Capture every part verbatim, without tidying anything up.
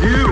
This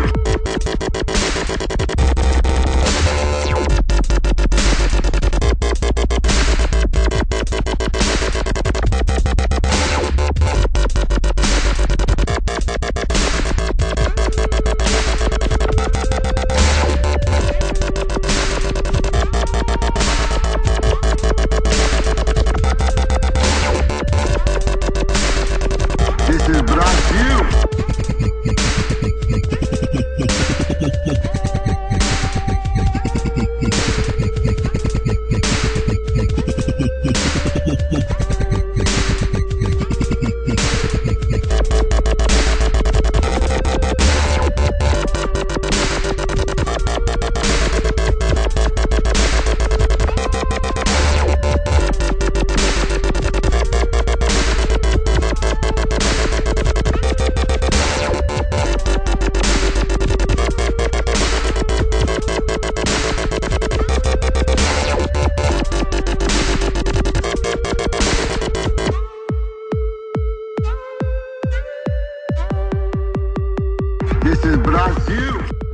is Brazil!